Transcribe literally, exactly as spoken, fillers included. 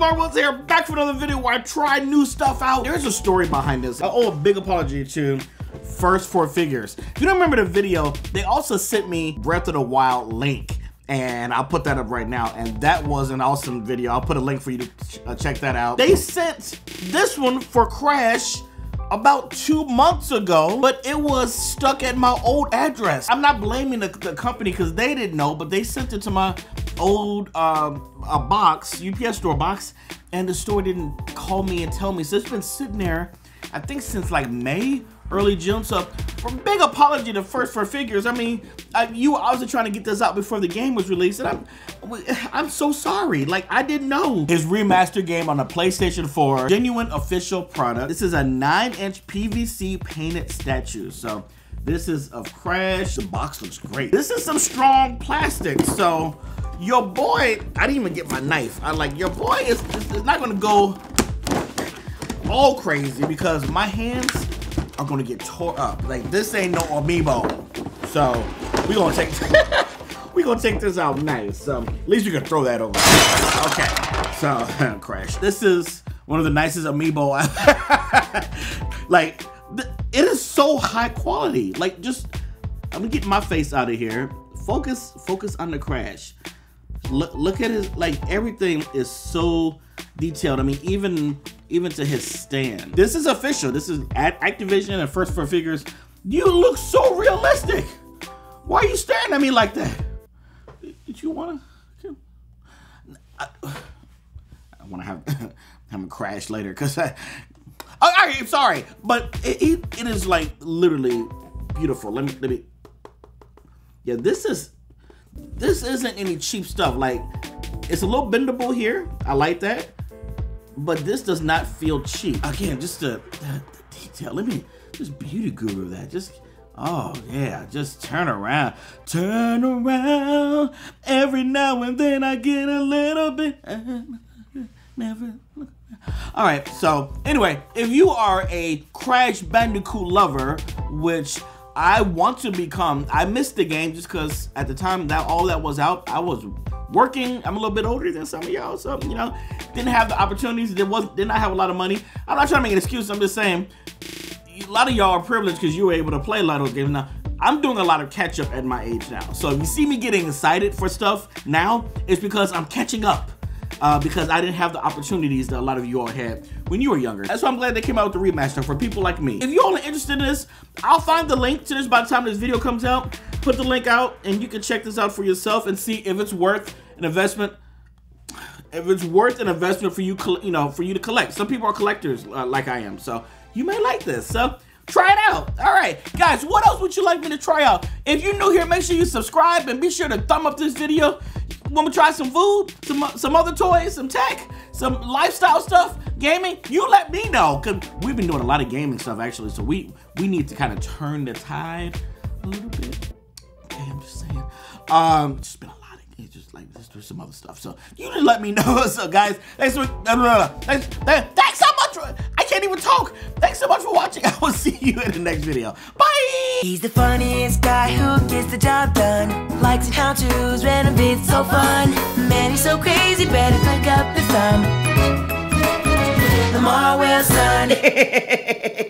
Marbles here, back for another video where I try new stuff out. There's a story behind this. I owe a big apology to First four Figures. If you don't remember the video, they also sent me Breath of the Wild link, and I'll put that up right now, and that was an awesome video. I'll put a link for you to ch uh, check that out. They sent this one for Crash about two months ago, but it was stuck at my old address. I'm not blaming the, the company because they didn't know, but they sent it to my old uh, a box, U P S store box, and the store didn't call me and tell me. So it's been sitting there, I think, since like May, early June. So a big apology to First four Figures. I mean, I, you were obviously trying to get this out before the game was released, and I'm, I'm so sorry. Like, I didn't know. His remastered game on the PlayStation four, genuine official product. This is a nine inch P V C painted statue. So this is of Crash. The box looks great. This is some strong plastic. So your boy, I didn't even get my knife. I like, your boy is, is, is not gonna go all crazy because my hands are gonna get tore up. Like, this ain't no amiibo. So we gonna take, we gonna take this out nice. Um, at least you can throw that over. Okay, so Crash. This is one of the nicest amiibo I've, like, th it is so high quality. Like, just, I'm gonna get my face out of here. Focus, focus on the Crash. Look, look at his, like, everything is so detailed. I mean, even even to his stand. This is official. This is at Activision and First four Figures. You look so realistic. Why are you staring at me like that? Did you wanna? I, I wanna have have a crash later, cause I. All right, I'm sorry, but it, it it is like literally beautiful. Let me let me. Yeah, this is. This isn't any cheap stuff. Like, it's a little bendable here. I like that. But this does not feel cheap. Again, just the, the, the detail. Let me just beauty guru that. Just, oh yeah, just turn around. Turn around. Every now and then I get a little bit. Never. All right, so anyway, if you are a Crash Bandicoot lover, which I want to become. I missed the game just because at the time that all that was out, I was working. I'm a little bit older than some of y'all, so, you know, didn't have the opportunities. There was, did not have a lot of money. I'm not trying to make an excuse. I'm just saying, a lot of y'all are privileged because you were able to play a lot of those games. Now, I'm doing a lot of catch up at my age now. So if you see me getting excited for stuff now, it's because I'm catching up. Uh, because I didn't have the opportunities that a lot of you all had when you were younger. That's why I'm glad they came out with the remaster for people like me. If you all are interested in this, I'll find the link to this by the time this video comes out. Put the link out and you can check this out for yourself and see if it's worth an investment. If it's worth an investment for you, you know, for you to collect. Some people are collectors uh, like I am, so you may like this. So try it out. All right, guys, what else would you like me to try out? If you're new here, make sure you subscribe and be sure to thumb up this video. Want to try some food, some some other toys, some tech, some lifestyle stuff, gaming? You let me know, because we've been doing a lot of gaming stuff, actually, so we, we need to kind of turn the tide a little bit. Okay, I'm just saying. Um, it's been a lot of games, just like, let's do some other stuff. So you just let me know. What's up, guys? Thanks for, blah, blah, blah. Thanks, thanks so much for, I can't even talk. Thanks so much for watching. I will see you in the next video. Bye! He's the funniest guy who gets the job done. Likes and how-tos, random bits, so fun. Man, he's so crazy, better click up his thumb. The Marwell Sun.